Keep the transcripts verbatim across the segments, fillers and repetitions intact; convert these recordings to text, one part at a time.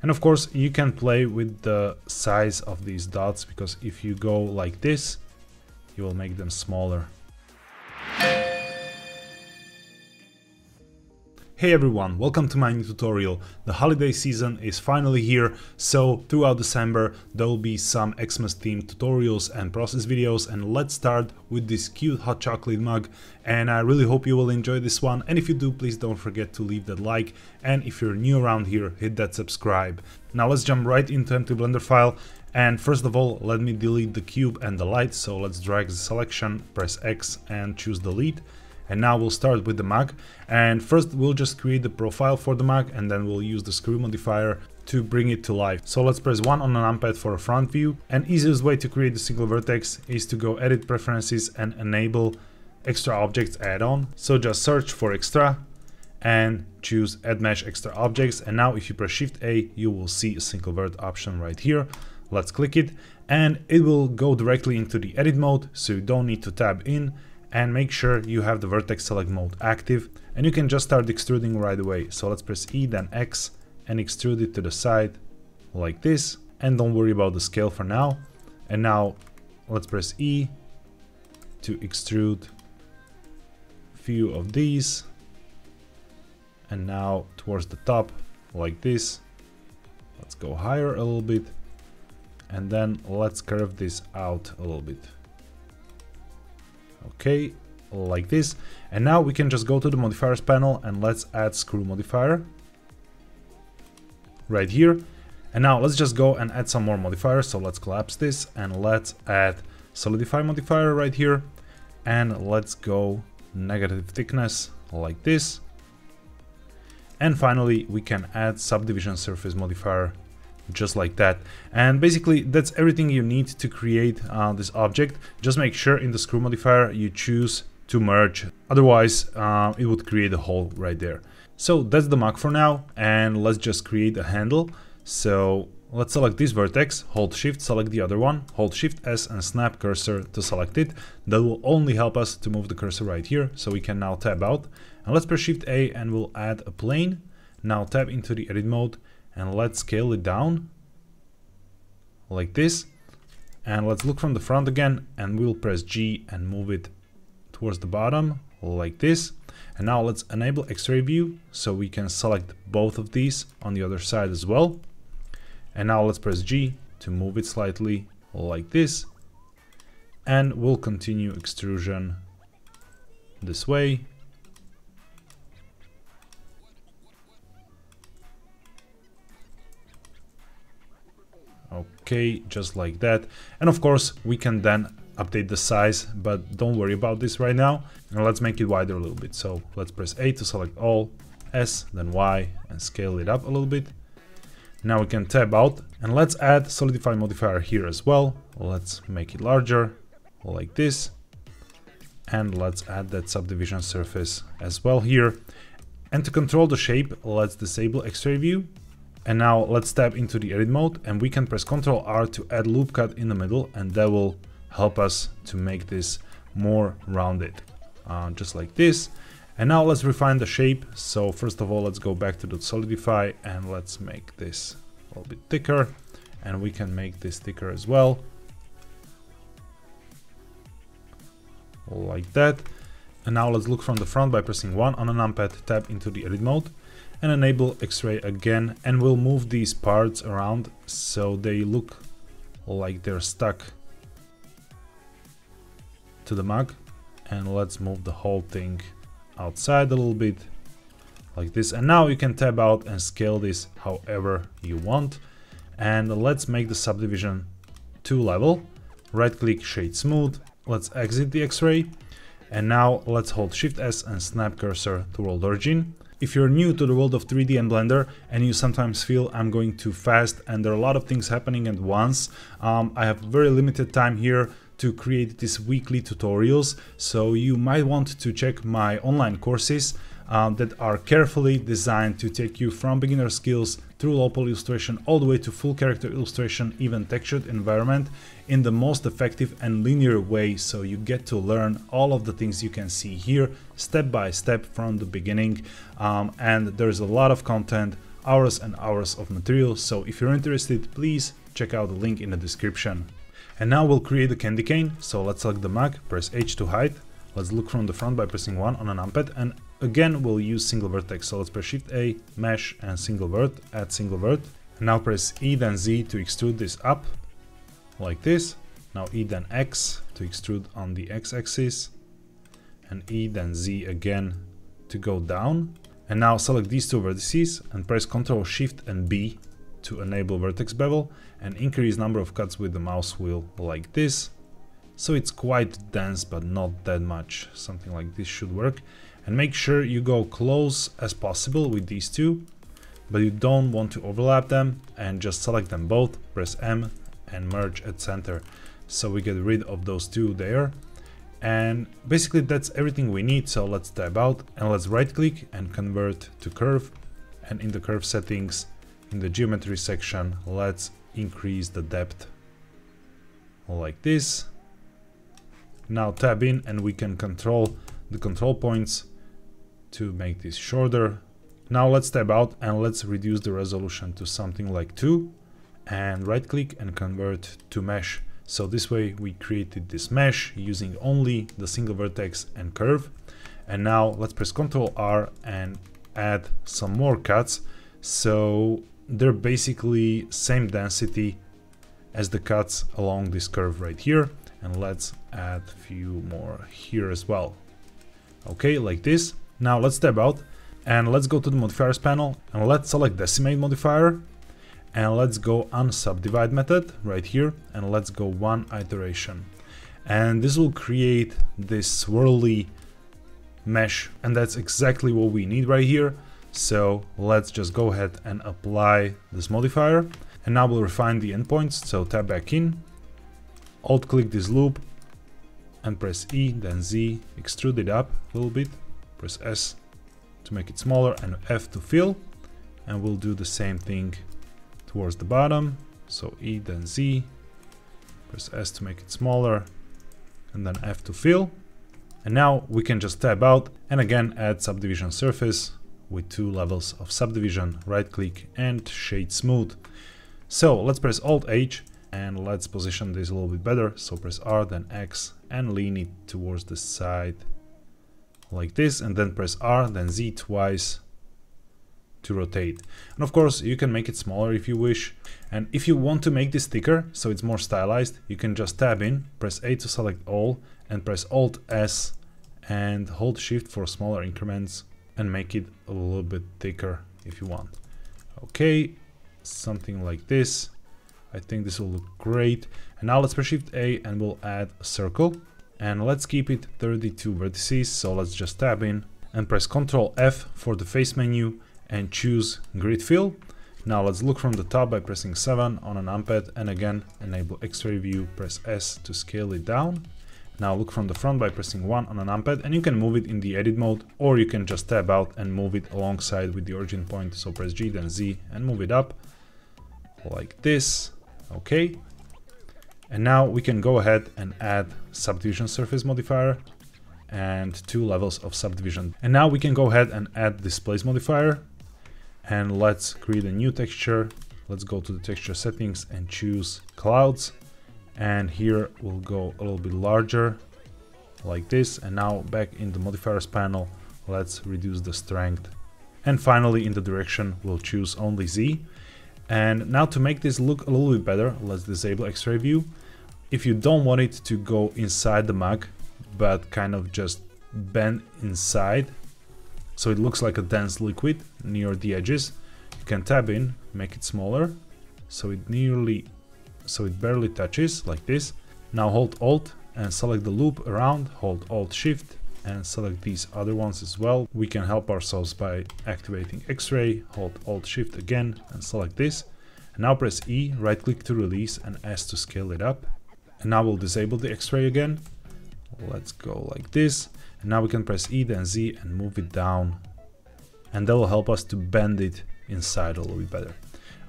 And of course you can play with the size of these dots, because if you go like this, you will make them smaller. Hey everyone, welcome to my new tutorial. The holiday season is finally here, so throughout December there will be some Xmas themed tutorials and process videos, and let's start with this cute hot chocolate mug. And I really hope you will enjoy this one, and if you do, please don't forget to leave that like, and if you're new around here, hit that subscribe. Now let's jump right into empty Blender file, and first of all let me delete the cube and the light, so let's drag the selection, press X and choose delete. And now we'll start with the mug, and first we'll just create the profile for the mug, and then we'll use the screw modifier to bring it to life. So let's press one on the numpad for a front view. And easiest way to create a single vertex is to go edit preferences and enable extra objects add-on. So just search for extra and choose add mesh extra objects, and now if you press shift A you will see a single vert option right here. Let's click it and it will go directly into the edit mode, so you don't need to tab in. And make sure you have the vertex select mode active, and you can just start extruding right away. So let's press E, then X, and extrude it to the side like this, and don't worry about the scale for now. And now let's press E to extrude few of these, and now towards the top like this. Let's go higher a little bit, and then let's curve this out a little bit. Okay, like this. And now we can just go to the modifiers panel and let's add screw modifier right here. And now let's just go and add some more modifiers. So let's collapse this and let's add solidify modifier right here, and let's go negative thickness like this. And finally we can add subdivision surface modifier just like that. And basically that's everything you need to create uh, this object. Just make sure in the screw modifier you choose to merge, otherwise uh, it would create a hole right there. So that's the mug for now, and let's just create a handle. So let's select this vertex, hold shift, select the other one, hold shift S and snap cursor to select it. That will only help us to move the cursor right here, so we can now tab out, and let's press shift A and we'll add a plane. Now tab into the edit mode and let's scale it down like this, and let's look from the front again, and we'll press G and move it towards the bottom like this. And now let's enable X-ray view so we can select both of these on the other side as well. And now let's press G to move it slightly like this, and we'll continue extrusion this way. Okay, just like that. And of course we can then update the size, but don't worry about this right now. And let's make it wider a little bit. So let's press A to select all, S then Y, and scale it up a little bit. Now we can tab out and let's add solidify modifier here as well. Let's make it larger like this, and let's add that subdivision surface as well here. And to control the shape, let's disable X-ray view. And now let's tab into the edit mode, and we can press Ctrl R to add loop cut in the middle, and that will help us to make this more rounded, uh, just like this. And now let's refine the shape. So first of all, let's go back to the solidify and let's make this a little bit thicker, and we can make this thicker as well, like that. And now let's look from the front by pressing one on a numpad, tab into the edit mode, and enable X-ray again, and we'll move these parts around so they look like they're stuck to the mug. And let's move the whole thing outside a little bit like this. And now you can tab out and scale this however you want. And let's make the subdivision two level, right click, shade smooth. Let's exit the X-ray, and now let's hold shift S and snap cursor to world origin. If you're new to the world of three D and Blender and you sometimes feel I'm going too fast and there are a lot of things happening at once, um, I have very limited time here to create these weekly tutorials, so you might want to check my online courses um, that are carefully designed to take you from beginner skills through low-poly illustration all the way to full character illustration, even textured environment, in the most effective and linear way, so you get to learn all of the things you can see here step by step from the beginning. Um, and there's a lot of content hours and hours of material, so if you're interested, please check out the link in the description. And now we'll create a candy cane, so let's select the mug, press H to hide, let's look from the front by pressing one on a numpad, and again we'll use single vertex, so let's press Shift A, mesh and single vert, add single vert, and now press E then Z to extrude this up, like this, now E then X to extrude on the X axis, and E then Z again to go down. And now select these two vertices and press Ctrl Shift and B to enable vertex bevel and increase number of cuts with the mouse wheel like this. So it's quite dense but not that much, something like this should work. And make sure you go close as possible with these two, but you don't want to overlap them, and just select them both, press M and merge at center. So we get rid of those two there. And basically that's everything we need, so let's tab out and let's right click and convert to curve, and in the curve settings in the geometry section let's increase the depth like this. Now tab in and we can control the control points to make this shorter. Now let's tab out and let's reduce the resolution to something like two and right click and convert to mesh. So this way we created this mesh using only the single vertex and curve. And now let's press Ctrl R and add some more cuts. So they're basically same density as the cuts along this curve right here. And let's add a few more here as well. Okay, like this. Now let's tab out and let's go to the modifiers panel and let's select decimate modifier. And let's go unsubdivide method right here and let's go one iteration, and this will create this swirly mesh, and that's exactly what we need right here. So let's just go ahead and apply this modifier, and now we'll refine the endpoints. So tab back in, alt click this loop and press E then Z, extrude it up a little bit, press S to make it smaller and F to fill, and we'll do the same thing towards the bottom. So E then Z, press S to make it smaller, and then F to fill. And now we can just tab out and again add subdivision surface with two levels of subdivision, right click and shade smooth. So let's press Alt H and let's position this a little bit better. So press R then X and lean it towards the side like this, and then press R then Z twice to rotate. And of course you can make it smaller if you wish, and if you want to make this thicker so it's more stylized, you can just tab in, press A to select all and press Alt S and hold Shift for smaller increments and make it a little bit thicker if you want. Okay, something like this. I think this will look great. And now let's press Shift A and we'll add a circle, and let's keep it thirty-two vertices. So let's just tab in and press Ctrl F for the face menu and choose grid fill. Now let's look from the top by pressing seven on a numpad and again enable X-ray view, press S to scale it down. Now look from the front by pressing one on a numpad, and you can move it in the edit mode, or you can just tab out and move it alongside with the origin point. So press G then Z and move it up like this. Okay, and now we can go ahead and add subdivision surface modifier and two levels of subdivision. And now we can go ahead and add displace modifier, and let's create a new texture. Let's go to the texture settings and choose clouds, and here we'll go a little bit larger like this. And now back in the modifiers panel let's reduce the strength, and finally in the direction we'll choose only Z. And now to make this look a little bit better, let's disable X-ray view if you don't want it to go inside the mug, but kind of just bend inside so it looks like a dense liquid near the edges. You can tab in, make it smaller so it nearly so it barely touches like this. Now hold Alt and select the loop around, hold Alt Shift and select these other ones as well. We can help ourselves by activating X-ray, hold Alt Shift again and select this, and now press E, right click to release and S to scale it up. And now we'll disable the X-ray again. Let's go like this, and now we can press E then Z and move it down, and that will help us to bend it inside a little bit better.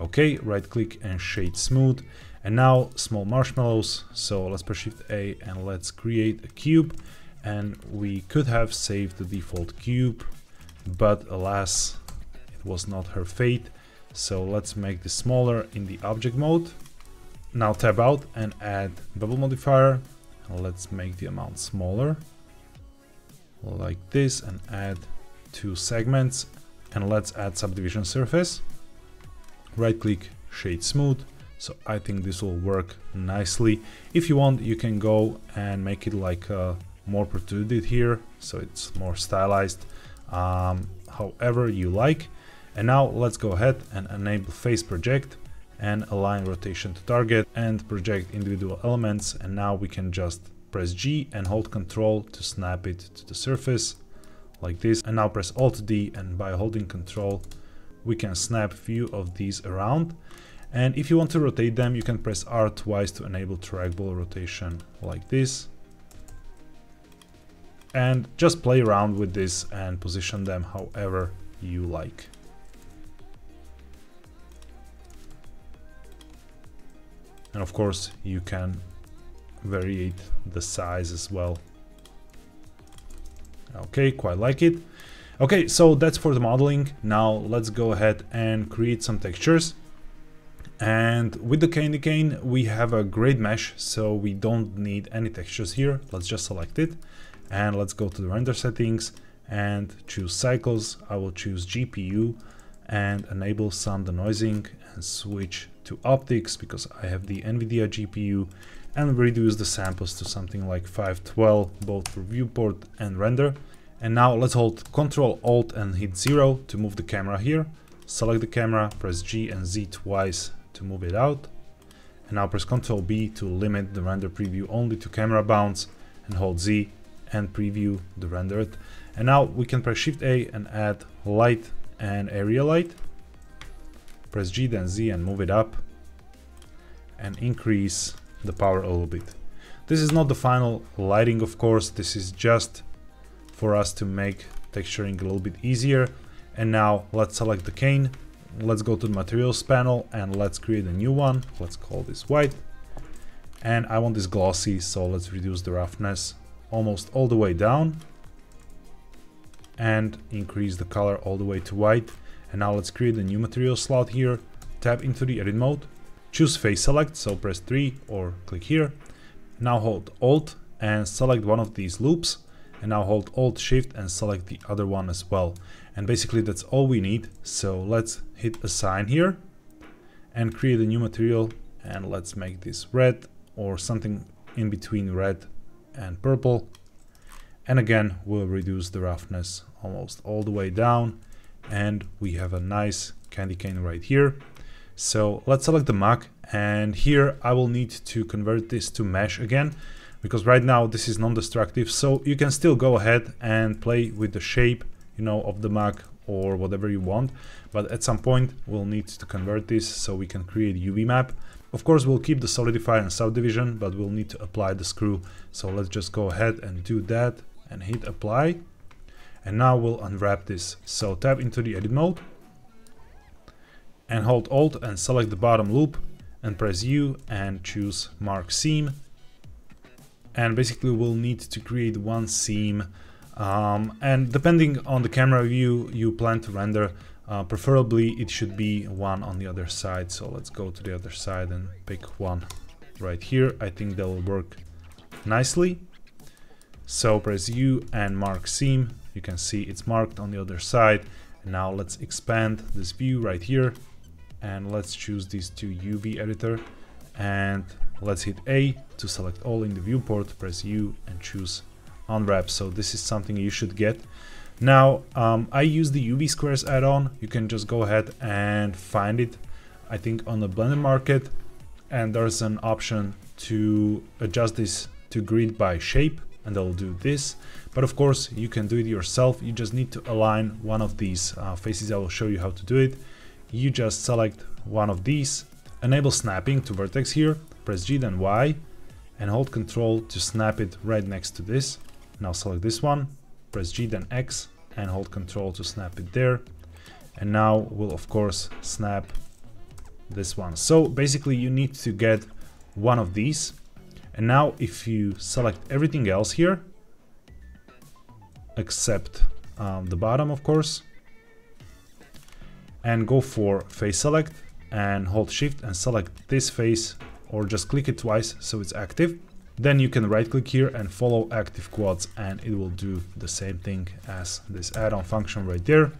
Okay, right click and shade smooth, and now small marshmallows. So let's press Shift A and let's create a cube, and we could have saved the default cube, but alas, it was not her fate. So let's make this smaller in the object mode. Now tab out and add bevel modifier. Let's make the amount smaller like this and add two segments, and let's add subdivision surface. Right click, shade smooth. So I think this will work nicely. If you want, you can go and make it like uh, more protruded here, so it's more stylized, um, however you like. And now let's go ahead and enable face project and align rotation to target and project individual elements. And now we can just press G and hold control to snap it to the surface like this. And now press alt D, and by holding control we can snap few of these around. And if you want to rotate them, you can press R twice to enable trackball rotation like this, and just play around with this and position them however you like. And of course you can vary the size as well. Okay, quite like it. Okay, so that's for the modeling. Now let's go ahead and create some textures. And with the candy cane we have a great mesh, so we don't need any textures here. Let's just select it and let's go to the render settings and choose cycles. I will choose G P U and enable some denoising and switch to optics because I have the NVIDIA G P U, and reduce the samples to something like five twelve, both for viewport and render. And now let's hold Ctrl Alt and hit zero to move the camera here. Select the camera, press G and Z twice to move it out. And now press Ctrl B to limit the render preview only to camera bounds, and hold Z and preview the rendered. And now we can press Shift A and add light and area light. Press G then Z and move it up and increase the power a little bit. This is not the final lighting, of course. This is just for us to make texturing a little bit easier. And now let's select the cane. Let's go to the materials panel and let's create a new one. Let's call this white. And I want this glossy, so let's reduce the roughness almost all the way down and increase the color all the way to white. And now let's create a new material slot here. Tap into the edit mode. Choose face select, so press three or click here. Now hold Alt and select one of these loops. And now hold Alt Shift and select the other one as well. And basically that's all we need. So let's hit assign here and create a new material. And let's make this red or something in between red and purple. And again, we'll reduce the roughness almost all the way down. And we have a nice candy cane right here. So let's select the M A C. And here I will need to convert this to mesh again, because right now this is non-destructive. So you can still go ahead and play with the shape, you know, of the M A C or whatever you want. But at some point we'll need to convert this so we can create U V map. Of course, we'll keep the solidify and subdivision, but we'll need to apply the screw. So let's just go ahead and do that and hit apply. And now we'll unwrap this. So tap into the edit mode and hold Alt and select the bottom loop and press U and choose mark seam. And basically we'll need to create one seam. Um, and depending on the camera view you plan to render, uh, preferably it should be one on the other side. So let's go to the other side and pick one right here. I think that will work nicely. So press U and mark seam. You can see it's marked on the other side. And now let's expand this view right here. And let's choose these two U V editor. And let's hit A to select all in the viewport. Press U and choose unwrap. So this is something you should get. Now, um, I use the U V squares add-on. You can just go ahead and find it, I think, on the Blender market. And there's an option to adjust this to grid by shape, and they'll do this. But of course you can do it yourself. You just need to align one of these uh, faces. I will show you how to do it. You just select one of these, enable snapping to vertex here, press G then Y and hold control to snap it right next to this. Now select this one, press G then X and hold control to snap it there. And now we'll of course snap this one. So basically you need to get one of these. And now if you select everything else here, except um, the bottom, of course, and go for face select and hold shift and select this face, or just click it twice so it's active. Then you can right click here and follow active quads, and it will do the same thing as this add-on function right there.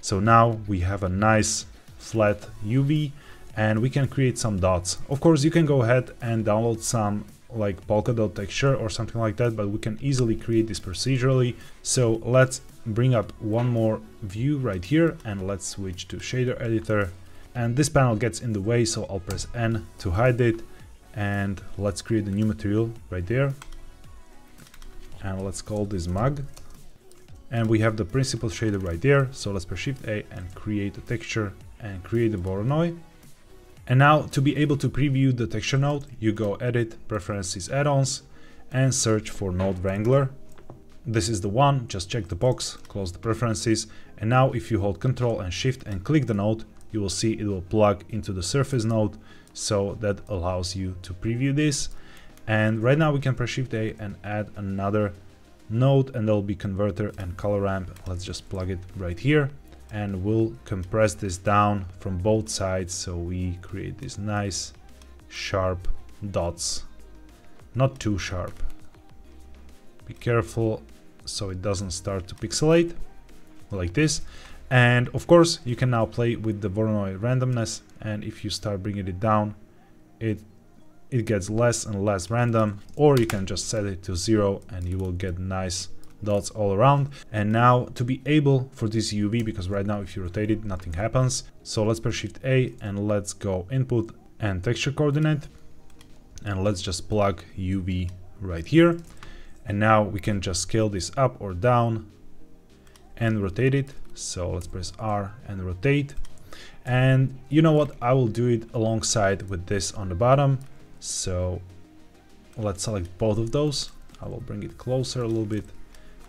So now we have a nice flat U V and we can create some dots. Of course, you can go ahead and download some like polka dot texture or something like that, but we can easily create this procedurally. So let's bring up one more view right here and let's switch to shader editor. And this panel gets in the way, so I'll press N to hide it. And let's create a new material right there. And let's call this mug. And we have the principal shader right there. So let's press Shift A and create a texture and create a Voronoi. And now to be able to preview the texture node, you go Edit, Preferences, Add-ons, and search for Node Wrangler. This is the one, just check the box, close the preferences. And now if you hold Ctrl and Shift and click the node, you will see it will plug into the surface node. So that allows you to preview this. And right now we can press Shift A and add another node, and there'll be converter and color ramp. Let's just plug it right here and we'll compress this down from both sides. So we create these nice sharp dots, not too sharp. Be careful so it doesn't start to pixelate like this. And of course, you can now play with the Voronoi randomness, and if you start bringing it down, it it gets less and less random, or you can just set it to zero and you will get nice dots all around. And now to be able for this U V, because right now if you rotate it, nothing happens. So let's press Shift A and let's go input and texture coordinate, and let's just plug U V right here. And now we can just scale this up or down and rotate it. So let's press R and rotate. And you know what, I will do it alongside with this on the bottom. So let's select both of those. I will bring it closer a little bit.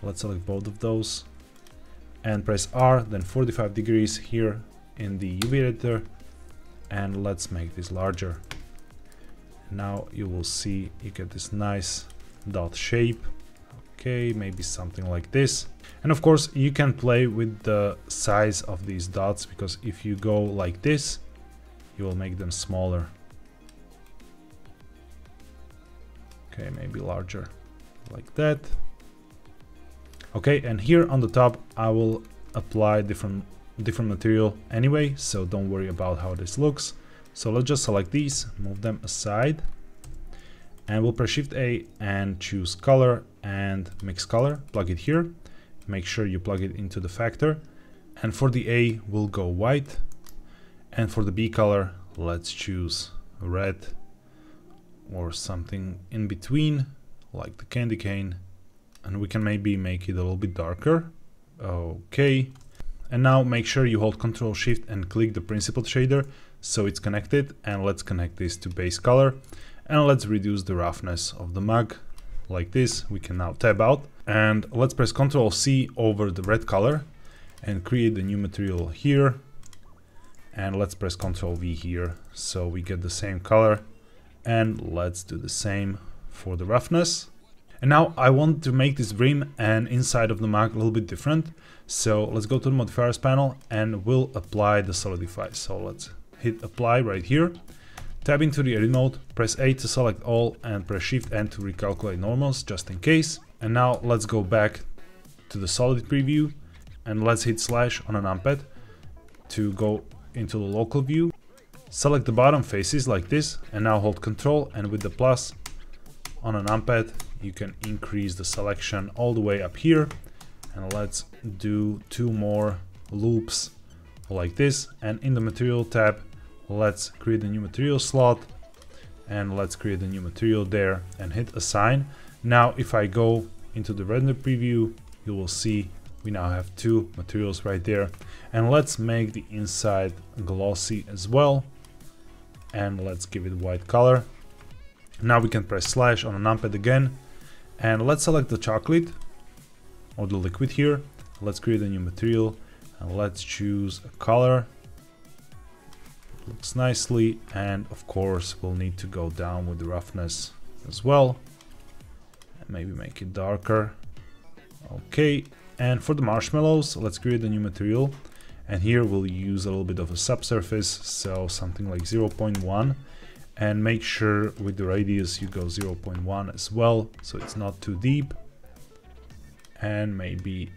Let's select both of those and press R, then forty-five degrees here in the U V editor. And let's make this larger. Now you will see you get this nice dot shape. Okay, maybe something like this. And of course, you can play with the size of these dots, because if you go like this, you will make them smaller. Okay, maybe larger like that. Okay, and here on the top, I will apply different, different material anyway, so don't worry about how this looks. So let's just select these, move them aside, and we'll press Shift A and choose color and mix color, plug it here. Make sure you plug it into the factor, and for the A we'll go white, and for the B color let's choose red or something in between like the candy cane, and we can maybe make it a little bit darker. Okay, and now make sure you hold Ctrl Shift and click the principal shader so it's connected, and let's connect this to base color, and let's reduce the roughness of the mug like this. We can now tab out and let's press Ctrl C over the red color and create the new material here, and let's press Ctrl V here so we get the same color, and let's do the same for the roughness. And now I want to make this rim and inside of the mug a little bit different, so let's go to the modifiers panel and we'll apply the solidify. So let's hit apply right here. Tab into the edit mode, press A to select all and press Shift N to recalculate normals just in case. And now let's go back to the solid preview and let's hit slash on a numpad to go into the local view. Select the bottom faces like this and now hold Control, and with the plus on a numpad you can increase the selection all the way up here. And let's do two more loops like this, and in the material tab let's create a new material slot and let's create a new material there and hit assign. Now if I go into the render preview, you will see we now have two materials right there, and let's make the inside glossy as well, and let's give it white color. Now we can press slash on a numpad again and let's select the chocolate or the liquid here. Let's create a new material and let's choose a color. Looks nicely, and of course we'll need to go down with the roughness as well and maybe make it darker. Okay, and for the marshmallows let's create a new material And here we'll use a little bit of a subsurface, so something like zero point one, and make sure with the radius you go zero point one as well, so it's not too deep. And maybe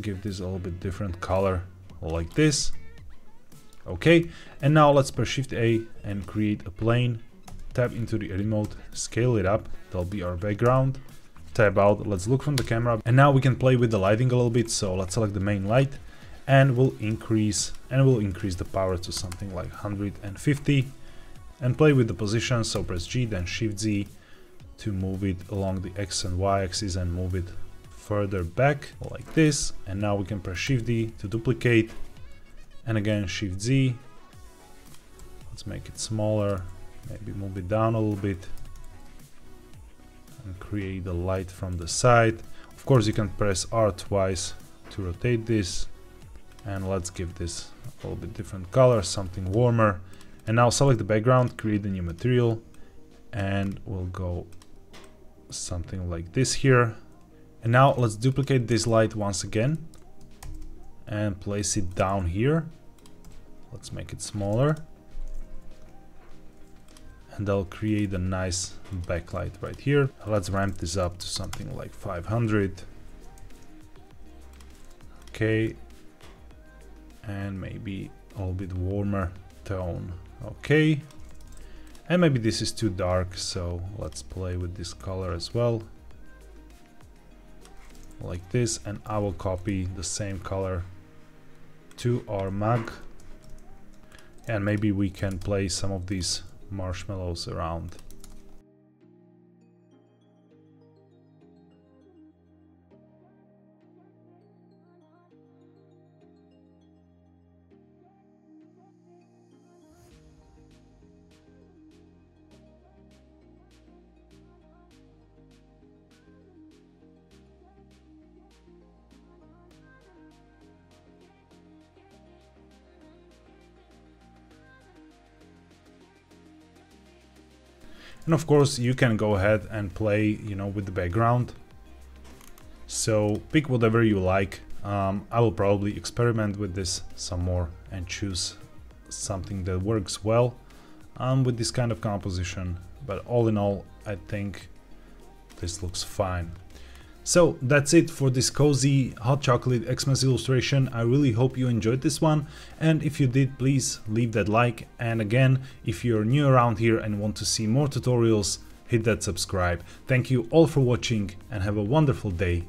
give this a little bit different color like this. Okay, and now let's press Shift A and create a plane. Tap into the edit mode, scale it up, that'll be our background. Tab out, let's look from the camera. And now we can play with the lighting a little bit, so let's select the main light and we'll increase and we'll increase the power to something like one hundred fifty and play with the position. So press G, then Shift Z to move it along the X and Y axis and move it further back like this. And now we can press Shift D to duplicate. And again, Shift Z, let's make it smaller, maybe move it down a little bit and create the light from the side. Of course, you can press R twice to rotate this, and let's give this a little bit different color, something warmer. And now select the background, create a new material, and we'll go something like this here. And now let's duplicate this light once again and place it down here. Let's make it smaller, and that'll create a nice backlight right here. Let's ramp this up to something like five hundred. Okay, and maybe a little bit warmer tone. Okay, and maybe this is too dark, so let's play with this color as well, like this. And I will copy the same color to our mug, and maybe we can play some of these marshmallows around. And of course, you can go ahead and play, you know, with the background. So pick whatever you like. Um, I will probably experiment with this some more and choose something that works well um, with this kind of composition. But all in all, I think this looks fine. So that's it for this cozy hot chocolate Xmas illustration. I really hope you enjoyed this one, and if you did, please leave that like. And again, if you're new around here and want to see more tutorials, hit that subscribe. Thank you all for watching and have a wonderful day.